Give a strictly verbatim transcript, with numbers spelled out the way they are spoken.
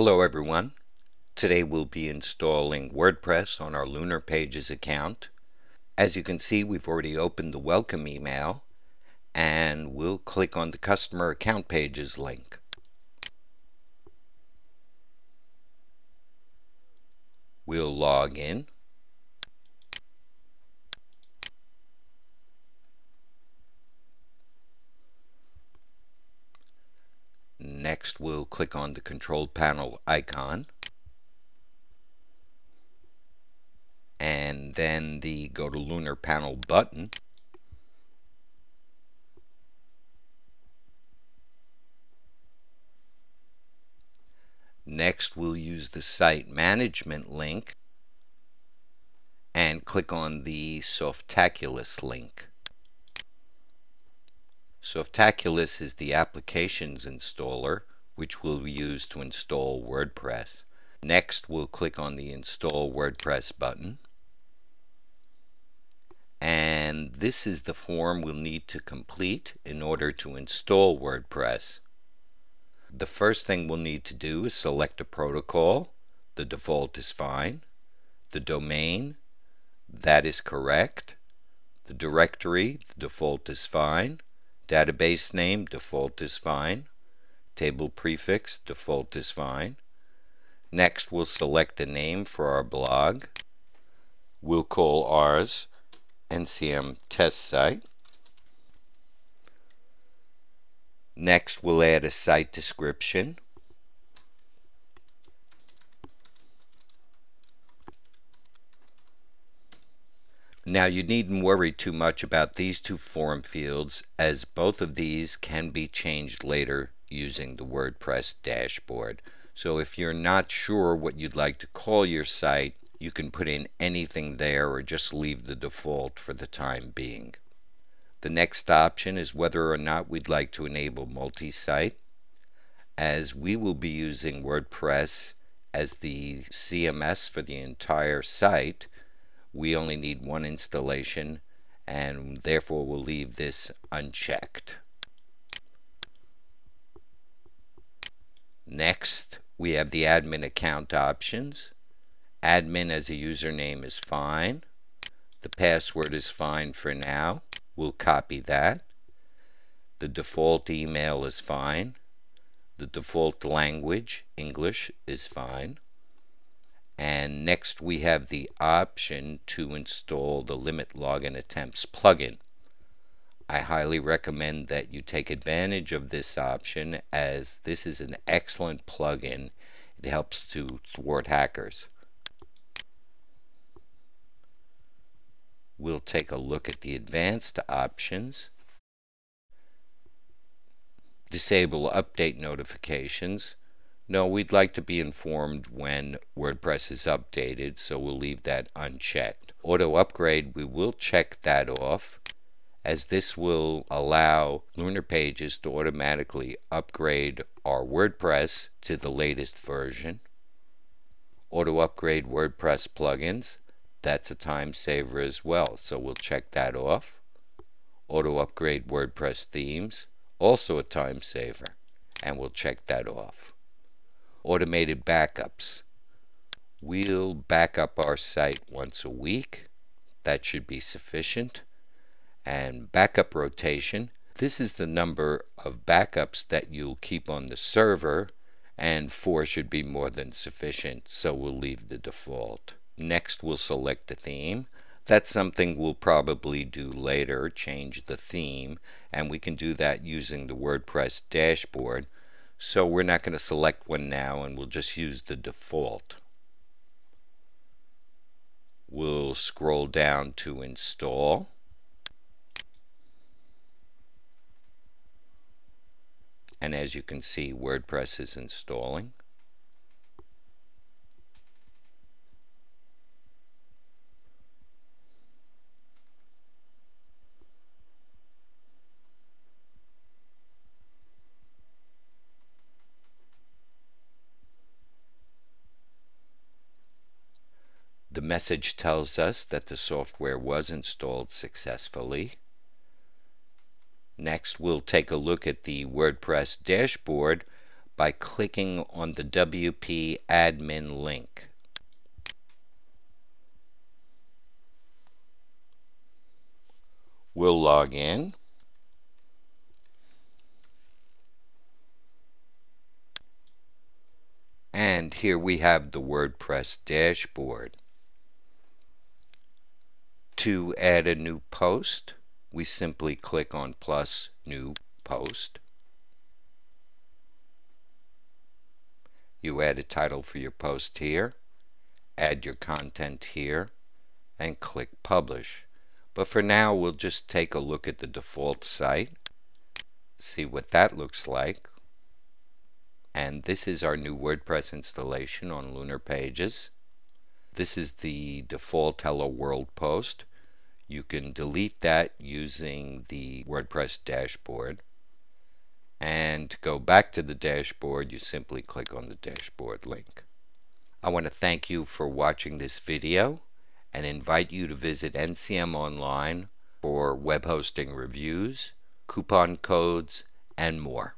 Hello everyone. Today we'll be installing WordPress on our Lunarpages account. As you can see, we've already opened the welcome email and we'll click on the customer account pages link. We'll log in. Next, we'll click on the control panel icon and then the Go to LunarPanel button. Next, we'll use the site management link and click on the Softaculous link. Softaculous is the applications installer which we'll use to install WordPress. Next, we'll click on the Install WordPress button, and this is the form we'll need to complete in order to install WordPress. The first thing we'll need to do is select a protocol. The default is fine. The domain, that is correct. The directory, the default is fine. Database name, default is fine. Table prefix, default is fine. Next, we'll select a name for our blog. We'll call ours N C M Test Site. Next, we'll add a site description. Now, you needn't worry too much about these two form fields, as both of these can be changed later using the WordPress dashboard. So if you're not sure what you'd like to call your site, you can put in anything there or just leave the default for the time being. The next option is whether or not we'd like to enable multi-site. As we will be using WordPress as the C M S for the entire site, we only need one installation, and therefore we'll leave this unchecked. Next, we have the admin account options. Admin as a username is fine. The password is fine for now. We'll copy that. The default email is fine. The default language, English, is fine. And next, we have the option to install the Limit Login Attempts plugin. I highly recommend that you take advantage of this option, as this is an excellent plugin. It helps to thwart hackers. We'll take a look at the advanced options. Disable update notifications. No, we'd like to be informed when WordPress is updated, so we'll leave that unchecked. Auto upgrade, we will check that off, as this will allow Lunarpages to automatically upgrade our WordPress to the latest version. Auto upgrade WordPress plugins, that's a time saver as well, so we'll check that off. Auto upgrade WordPress themes, also a time saver, and we'll check that off. Automated backups. We'll back up our site once a week. That should be sufficient. And backup rotation. This is the number of backups that you'll keep on the server, and four should be more than sufficient, so we'll leave the default. Next, we'll select a theme. That's something we'll probably do later, change the theme, and we can do that using the WordPress dashboard. So we're not going to select one now, and we'll just use the default. We'll scroll down to install. And as you can see, WordPress is installing. The message tells us that the software was installed successfully. Next, we'll take a look at the WordPress dashboard, by clicking on the W P admin link. We'll log in. And here we have the WordPress dashboard. To add a new post, we simply click on plus new post. You add a title for your post here, add your content here, and click publish. But for now, we'll just take a look at the default site, see what that looks like. And this is our new WordPress installation on Lunarpages. This is the default Hello World post. You can delete that using the WordPress dashboard. And to go back to the dashboard, you simply click on the dashboard link. I want to thank you for watching this video, and invite you to visit N C M Online for web hosting reviews, coupon codes, and more.